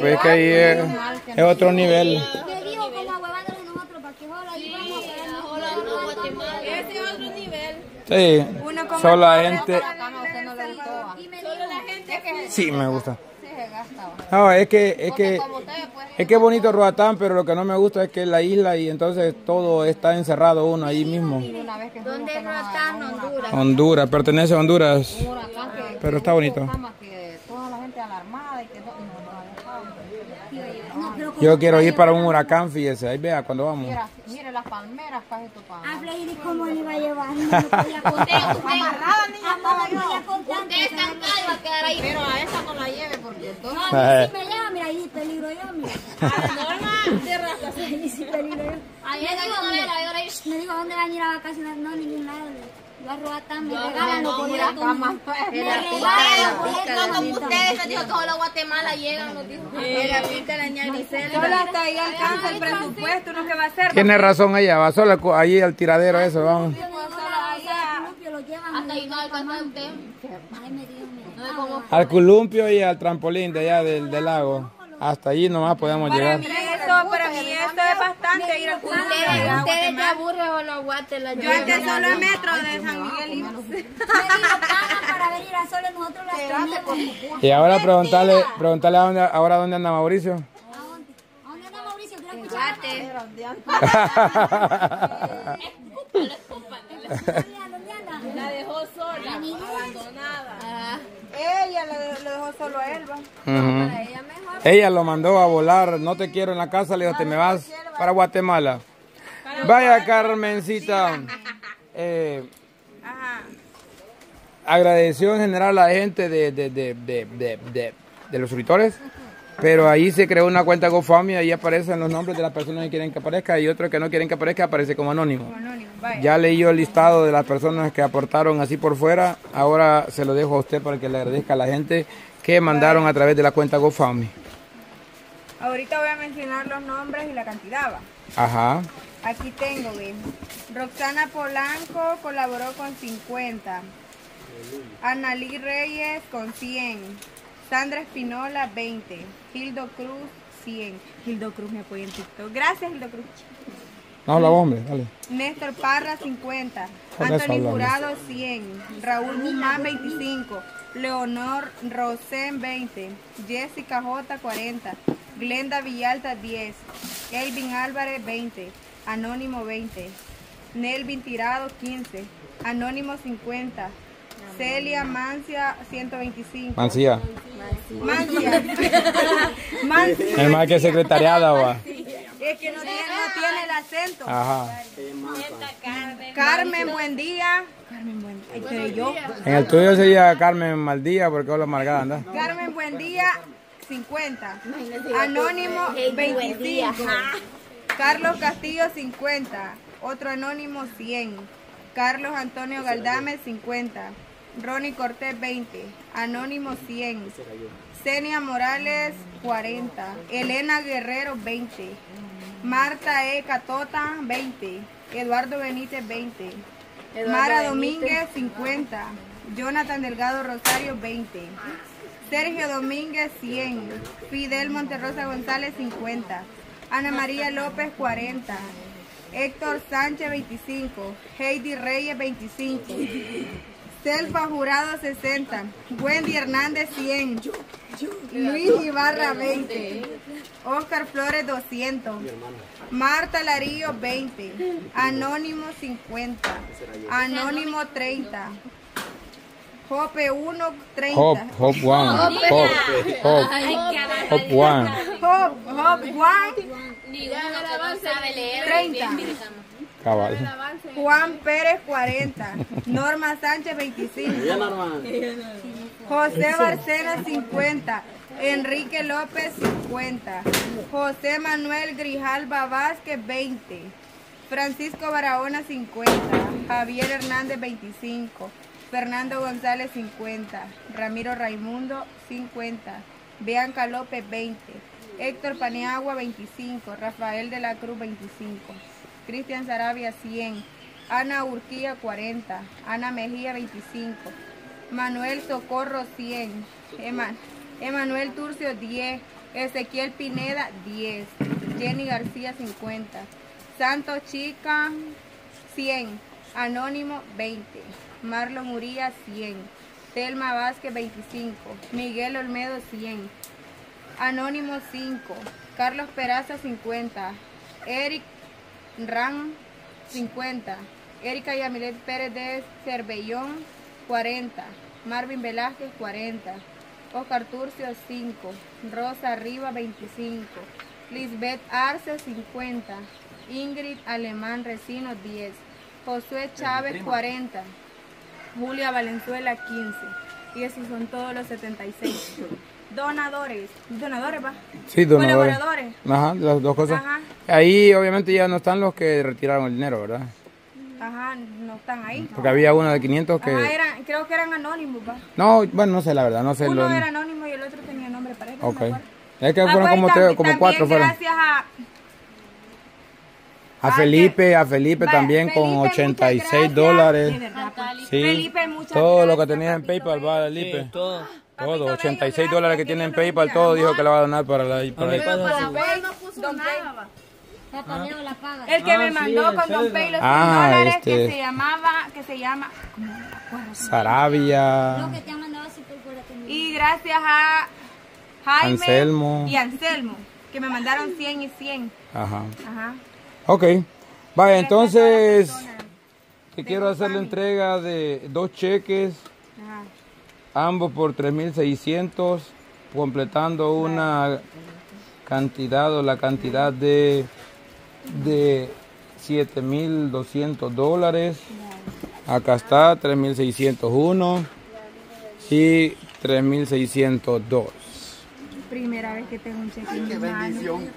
Pues que ahí es otro nivel. Sí, solo la gente. Sí, me gusta. No, es que es bonito Roatán, pero lo que no me gusta es que es la isla y entonces todo está encerrado uno ahí mismo. ¿Dónde es Roatán? Honduras. Honduras, pertenece a Honduras. Pero está bonito. Yo quiero ir para un huracán, fíjese, ahí vea cuando vamos. Mire las palmeras, casi topadas. A Freddy, ¿cómo le iba a llevar? Usted estancada va a quedar ahí. Pero a esa no la lleve, porque entonces... No, si me lleva, mira, ahí peligro yo, mira. Normal, de raza, ahí sí peligro yo. Ahí es la novela, ahora ahí... Me digo, ¿dónde van a ir a vacacionar? No, ningún lado. Yo a Roatán me regalan, no puedo ir a camas. Como ustedes, nos dijo, todos los Guatemala llegan, nos dijo. La pica, la ñanicela. Solo hasta ahí alcanza el presupuesto, no se va a hacer. Tiene razón ella, va sola ahí al tiradero eso, vamos. Hasta ahí no alcanza usted. Al columpio y al trampolín de allá del lago. Hasta allí nomás podemos llegar. Para mí esto es bastante ir al culto. Ustedes te aburren o los guates la llevan. Yo antes solo el metro de San Miguel. Para venir a Soles nosotros las tenemos. Y ahora preguntarle ahora dónde anda Mauricio. ¿A dónde anda Mauricio? Creo que guate. La dejó sola, abandonada. Ella lo dejó solo a él. Para ella mejor. Ella lo mandó a volar, no te quiero en la casa, le dijo, te me vas para Guatemala. Vaya Carmencita, agradeció en general a la gente de los suscriptores, pero ahí se creó una cuenta GoFundMe, ahí aparecen los nombres de las personas que quieren que aparezca y otros que no quieren que aparezca, aparece como anónimo. Ya leí yo el listado de las personas que aportaron así por fuera, ahora se lo dejo a usted para que le agradezca a la gente que mandaron a través de la cuenta GoFundMe. Ahorita voy a mencionar los nombres y la cantidad, ¿va? Ajá. Aquí tengo, ¿ves? Roxana Polanco colaboró con 50. Analí Reyes con 100. Sandra Espinola, 20. Gildo Cruz, 100. Gildo Cruz me apoya en TikTok. Gracias, Gildo Cruz. Habla, hombre, dale. Néstor Parra, 50. Anthony Jurado, 100. Raúl Guzmán, 25. Leonor Rosén, 20. Jessica J, 40. Glenda Villalta, 10. Elvin Álvarez, 20. Anónimo, 20. Nelvin Tirado, 15. Anónimo, 50. Celia Mancia, 125. Mancia. Mancia. Mancia. Es más que secretariada, va. Es que no tiene el acento. Ajá. Carmen, buen día. Carmen, buen día. En el tuyo sería Carmen Maldía, porque habla amargada, anda. Carmen, buen día. 50. Anónimo, 25. Carlos Castillo, 50. Otro anónimo, 100. Carlos Antonio Galdames, 50. Ronnie Cortés, 20. Anónimo, 100. Zenia Morales, 40. Elena Guerrero, 20. Marta E. Catota, 20. Eduardo Benítez, 20. Mara Domínguez, 50. Jonathan Delgado Rosario, 20. Sergio Domínguez, 100. Fidel Monterrosa González, 50. Ana María López, 40. Héctor Sánchez, 25. Heidi Reyes, 25. Selva Jurado, 60. Wendy Hernández, 100. Luis Ibarra, 20. Oscar Flores, 200. Marta Larillo, 20. Anónimo, 50. Anónimo, 30. Jope 1, 30. Jope 1, 30. Cabal. Juan Pérez, 40. Norma Sánchez, 25. José Barcena, 50. Enrique López, 50. José Manuel Grijalva Vázquez, 20. Francisco Barahona, 50. Javier Hernández, 25. Fernando González, 50. Ramiro Raimundo, 50. Bianca López, 20. Héctor Paniagua, 25. Rafael de la Cruz, 25. Cristian Sarabia, 100. Ana Urquía, 40. Ana Mejía, 25. Manuel Socorro, 100. Emanuel Turcio, 10. Ezequiel Pineda 10, Jenny García 50, Santo Chica 100, Anónimo 20, Marlon Uría 100, Telma Vázquez 25, Miguel Olmedo 100, Anónimo 5, Carlos Peraza 50, Eric Ran 50, Erika Yamilet Pérez de Cervellón 40, Marvin Velázquez 40, Oscar Turcio 5, Rosa Riva 25, Lisbeth Arce 50, Ingrid Alemán Recino 10, Josué Chávez 40, Julia Valenzuela 15. Y esos son todos los 76. Donadores. ¿Donadores va? Sí, donadores. Colaboradores. Ajá, las dos cosas. Ajá. Ahí obviamente ya no están los que retiraron el dinero, ¿verdad? Ajá, no están ahí. Porque había uno de 500 que... Ajá, creo que eran anónimos, ¿va? No, bueno, no sé la verdad, no sé. Uno era anónimo y el otro tenía nombre, parece. Ok. Es que fueron como tres, como cuatro fueron. Gracias a Felipe también con $86. Sí, Felipe, muchas todo gracias, lo que tenía en PayPal va a Felipe. Sí, todo. Todo, $86 que tiene en PayPal, todo dijo que lo va a donar para la... El que me mandó con Don Pay los $100 que se llamaba, ¿cómo me acuerdo? Sarabia. Y gracias a Jaime y Anselmo, que me mandaron 100 y 100. Ajá. Ajá. Ok. Vaya, entonces, te quiero hacer la entrega de 2 cheques. Ajá. Ambos por $3,600, completando una cantidad o la cantidad de $7,200. Acá está, 3,601 y 3,602. Primera vez que tengo un cheque. Ay, qué bendición.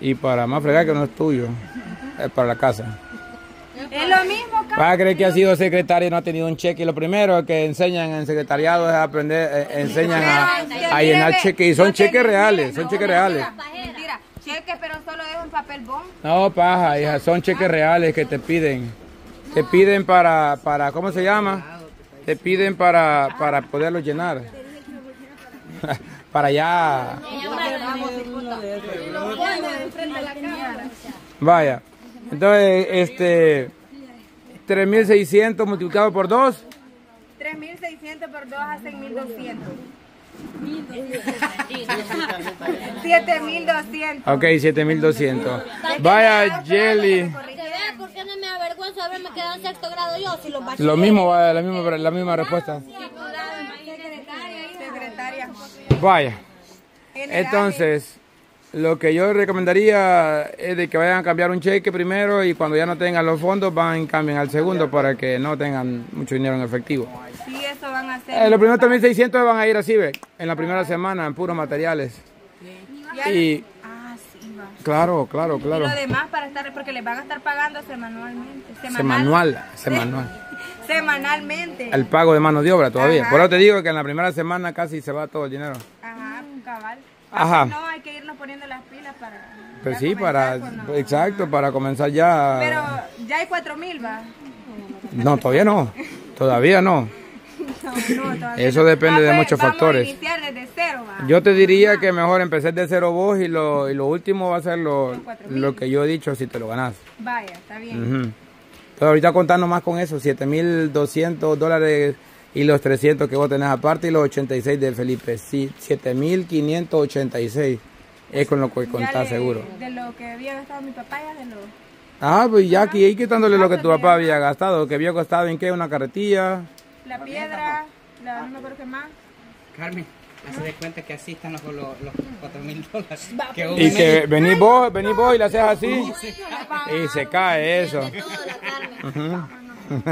Y para más fregar que no es tuyo, es para la casa. Es lo mismo, Carlos. Va a creer que ha sido secretario y no ha tenido un cheque. Y lo primero que enseñan en secretariado es aprender, enseñan a llenar cheques. Y son cheques reales, son cheques reales. Mentira, cheques, pero solo es un papel bond. No, paja, hija, son cheques reales que te piden. Te piden para ¿cómo se llama? Te piden para poderlo llenar. Para allá. Vaya, entonces, 3,600 multiplicado por 2. 3,600 por 2 hacen 1,200. 7,200. Ok, 7,200. Vaya, Jelly. ¿Por qué no me avergüenzo? A ver, me quedo en sexto grado yo. Si los bachilleros. Lo mismo, vaya, la misma respuesta. Vaya. Entonces, lo que yo recomendaría es de que vayan a cambiar un cheque primero y cuando ya no tengan los fondos van y cambien al segundo para que no tengan mucho dinero en efectivo. Sí, eso van a hacer. Los primeros $3,600 van a ir así, ¿ve? En la primera semana, en puros materiales. Y, claro. Y lo demás para estar, porque les van a estar pagando semanalmente. Semanalmente. El pago de mano de obra todavía. Ajá. Por eso te digo que en la primera semana casi se va todo el dinero. Ajá, cabal. Ajá. No, hay que irnos poniendo las pilas para... Pues sí, para... Con... Exacto, para comenzar ya... Pero ya hay 4,000, ¿va? No, todavía no. Todavía no. Todavía eso depende de muchos factores. Vamos a iniciar desde cero, ¿va? Yo te diría que mejor empecé de cero vos y lo último va a ser lo que yo he dicho si te lo ganás. Vaya, está bien. Uh-huh. Pero ahorita contando más con eso, $7,200... Y los 300 que vos tenés aparte y los 86 de Felipe. Sí, 7,586 es con lo que contás seguro. De lo que había gastado mi papá ya de lo... Ah, pues ya aquí ahí quitándole lo que tu papá había gastado. Que había gastado en qué, una carretilla. La piedra, no me acuerdo qué más. Carmen, hace de cuenta que así están los $4,000. Y que venís vos y la haces así. Y se cae eso. Con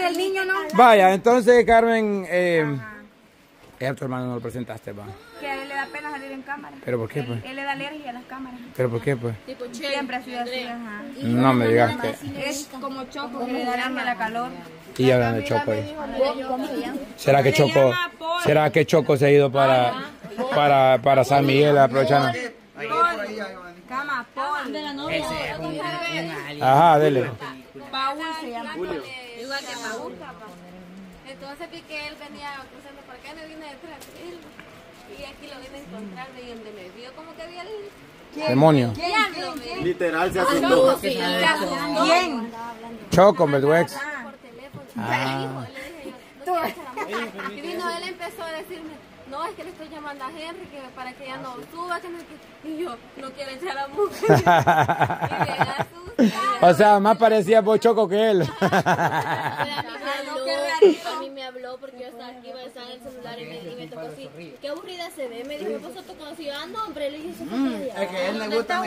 el niño no. Vaya, entonces Carmen, a tu hermano no lo presentaste, va. Que a él le da pena salir en cámara. ¿Pero por qué, pues? Él le da alergia a las cámaras. ¿Pero por qué, pues? Siempre ha sido así, ajá. No me digas que... Es como Choco, que le da alergia a la calor. Y hablan de Choco ahí. ¿Será que Choco se ha ido para San Miguel aprovechando? Cama, Paul. De la novia. Ajá, dele. Paul se llama. Igual que Paul, papá. Entonces vi que él venía cruzando por acá, me vino detrás. Y aquí logré encontrarme y donde me vio como que había el... demonio. ¿Quién? Literal, se asustó. ¿Quién? Choco, me duele. Por teléfono. Ah. Y vino, él empezó a decirme, no, es que le estoy llamando a Henry que para que ella no suba, que no... Y yo, no quiero echar a la mujer. Y me asustó. O sea, más parecía vos Choco que él. A mí me habló porque yo estaba aquí, estaba en el celular y me tocó así. Qué aburrida se ve, me dijo, me pasó tocando así. Ah, no, hombre, le dije, eso es que a él le gusta,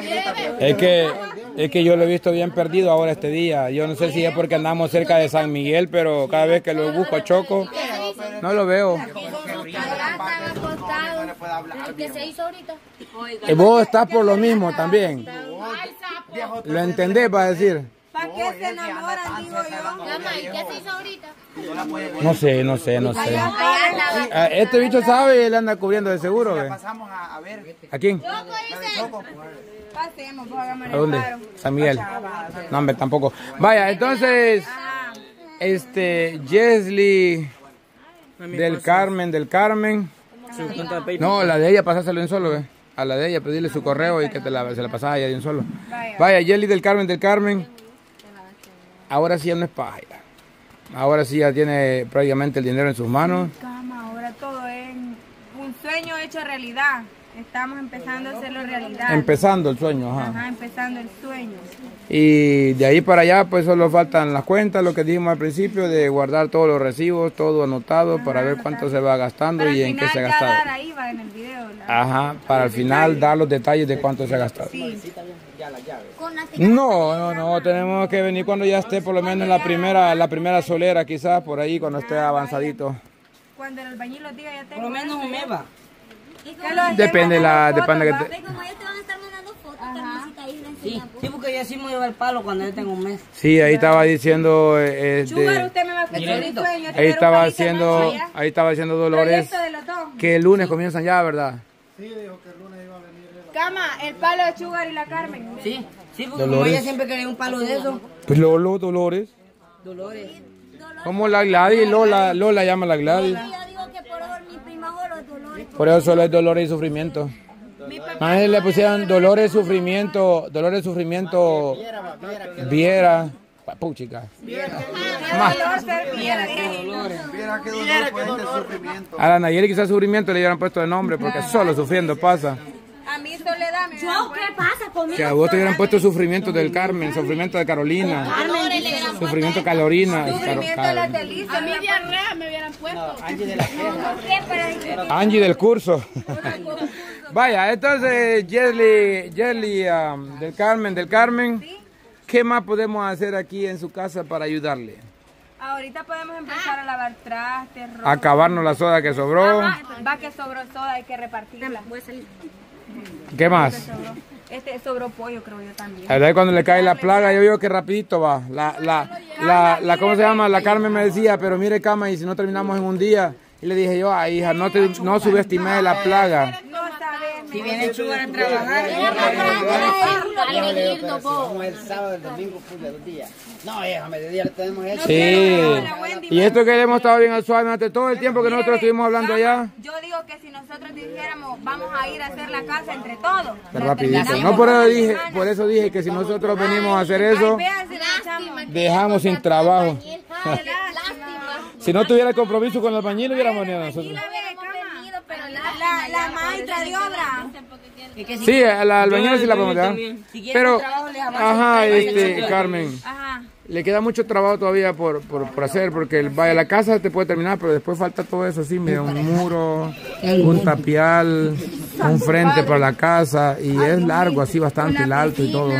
es que yo lo he visto bien perdido ahora este día. Yo no sé si es porque andamos cerca de San Miguel, pero cada vez que lo busco a Choco, no lo veo. Que se hizo ahorita. Y vos estás por lo mismo también. Lo entendés, va a decir. ¿Para qué se enamoran, digo yo? Mamá, ¿y qué se hizo ahorita? No sé. Este bicho sabe y él anda cubriendo de seguro. Pasamos a ver. ¿A quién? Pasemos, ¿a dónde? San Miguel. No, hombre, tampoco. Vaya, entonces, Yesly del Carmen. No, la de ella, pasáselo en solo, a la de ella, pedirle su correo y que se la pasas a ella de un solo. Vaya, Yesly del Carmen. Ahora sí ya no es paja. Ahora sí ya tiene prácticamente el dinero en sus manos. Cama, ahora todo es un sueño hecho realidad. Estamos empezando a hacerlo realidad. Empezando el sueño, ajá. Ajá, empezando el sueño. Y de ahí para allá pues solo faltan las cuentas, lo que dijimos al principio, de guardar todos los recibos, todo anotado, ajá, para ver cuánto se va gastando y en qué se ha gastado. Para al final ya dar ahí, va en el video. Ajá, para al final dar los detalles de cuánto se ha gastado. Sí. No, tenemos que venir cuando ya esté por lo menos en la primera solera, quizás por ahí cuando esté avanzadito. Cuando el albañil los diga ya tengo. Por lo menos un meba. Depende que te... Como ellos te van a estar mandando fotos, Carmencita, ahí la enseñan. Sí, porque yo sí me llevo el palo cuando yo tengo un mes. Sí, ahí estaba diciendo... Chugar, usted me va a pedir el sueño. Ahí estaba diciendo Dolores que el lunes comienzan ya, ¿verdad? Sí, dijo que el lunes iba a venir. Cama, el palo de Sugar y la Carmen. Sí, porque Dolores, como ella siempre quería un palo de eso. Pues Lolo, Dolores. Como la Gladys, Lola llama a la Gladys. Yo digo que por eso mi prima Dolores. Por eso solo es Dolores y sufrimiento. Más le pusieron Dolores, sufrimiento, Viera. Puchica. A la Nayeli quizás sufrimiento le hubieran puesto de nombre porque solo sufriendo pasa. A mí Soledad me... Yo, ¿qué pasa conmigo? Que a vos te hubieran puesto sufrimiento del Carmen, sufrimiento de Carolina, sufrimiento de Calorina. Sufrimiento de la Telisa. A mí diarrea me hubieran puesto. Angie del curso. Vaya, entonces, Yesly del Carmen. ¿Qué más podemos hacer aquí en su casa para ayudarle? Ahorita podemos empezar a lavar trastes, ropa. Acabarnos la soda que sobró. Va que sobró soda, hay que repartirla. Voy a salir. ¿Qué más? Sobró pollo, creo yo también. A ver, cuando le cae la plaga, yo veo que rapidito va. ¿Cómo se llama? La Carmen me decía, pero mire, Cama, y si no terminamos en un día. Y le dije yo, ay, hija, no subestimes la plaga. No sabes. Si viene Chugar a trabajar, el sábado, el domingo, de los días. No, hija, mediodía tenemos eso. Sí. Y esto que hemos estado bien al suave durante todo el tiempo que nosotros estuvimos hablando allá. Yo digo que si nosotros dijéramos, vamos a ir a hacer la casa entre todos. Rapidito. No, por eso dije que si nosotros venimos a hacer eso, dejamos sin trabajo. Si no tuviera el compromiso con el albañil, hubiéramos venido nosotros. La maestra de obra. Sí, la albañil sí la podemos dar. Pero, ajá, Carmen, le queda mucho trabajo todavía por hacer, porque la casa te puede terminar, pero después falta todo eso así, mira, un muro, un tapial, un frente para la casa, y es largo así, bastante, el alto y todo.